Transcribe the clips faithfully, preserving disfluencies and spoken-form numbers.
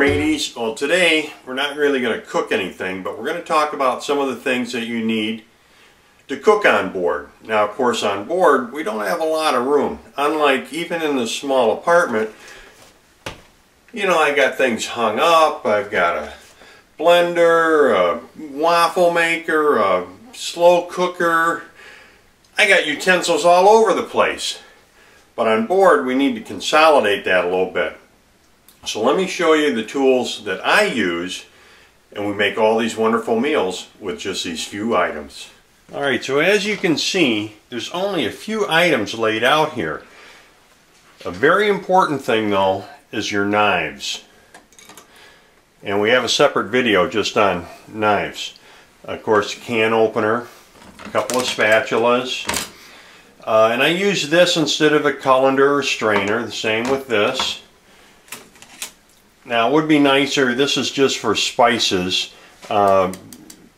ladies. Well, today we're not really going to cook anything, but we're going to talk about some of the things that you need to cook on board. Now, of course, on board we don't have a lot of room. Unlike even in the small apartment, you know, I got things hung up. I've got a blender, a waffle maker, a slow cooker. I got utensils all over the place. But on board we need to consolidate that a little bit. So let me show you the tools that I use, and we make all these wonderful meals with just these few items. Alright, so as you can see, there's only a few items laid out here. A very important thing though is your knives. And we have a separate video just on knives. Of course, a can opener, a couple of spatulas, uh, and I use this instead of a colander or strainer, the same with this. Now, it would be nicer, this is just for spices, uh,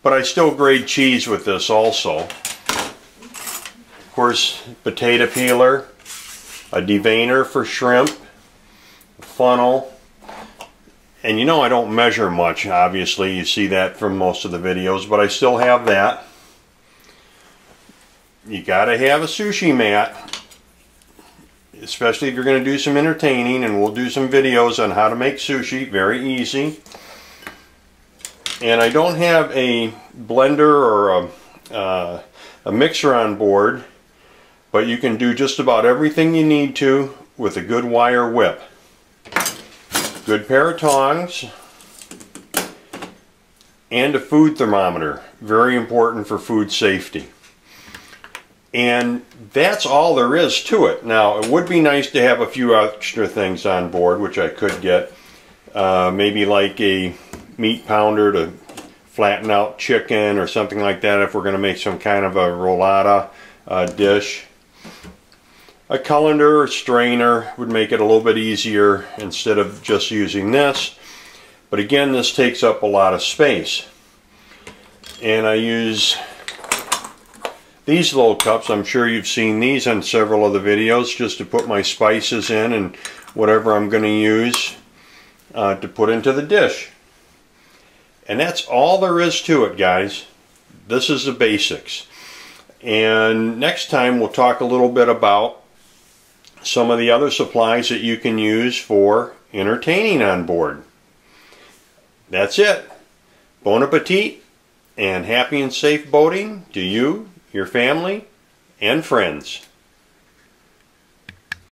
but I still grate cheese with this also. Of course, potato peeler, a deveiner for shrimp, a funnel, and you know I don't measure much, obviously, you see that from most of the videos, but I still have that. You gotta have a sushi mat. Especially if you're going to do some entertaining, and we'll do some videos on how to make sushi, very easy. And I don't have a blender or a, uh, a mixer on board, but you can do just about everything you need to with a good wire whip. Good pair of tongs, and a food thermometer, very important for food safety. And that's all there is to it. Now, it would be nice to have a few extra things on board, which I could get. Uh, maybe like a meat pounder to flatten out chicken or something like that if we're going to make some kind of a rollata uh, dish. A colander or strainer would make it a little bit easier instead of just using this. But again, this takes up a lot of space. And I use these little cups, I'm sure you've seen these on several of the videos, just to put my spices in and whatever I'm going to use uh, to put into the dish. And that's all there is to it, guys. This is the basics. And next time we'll talk a little bit about some of the other supplies that you can use for entertaining on board. That's it. Bon appetit, and happy and safe boating to you, your family, and friends.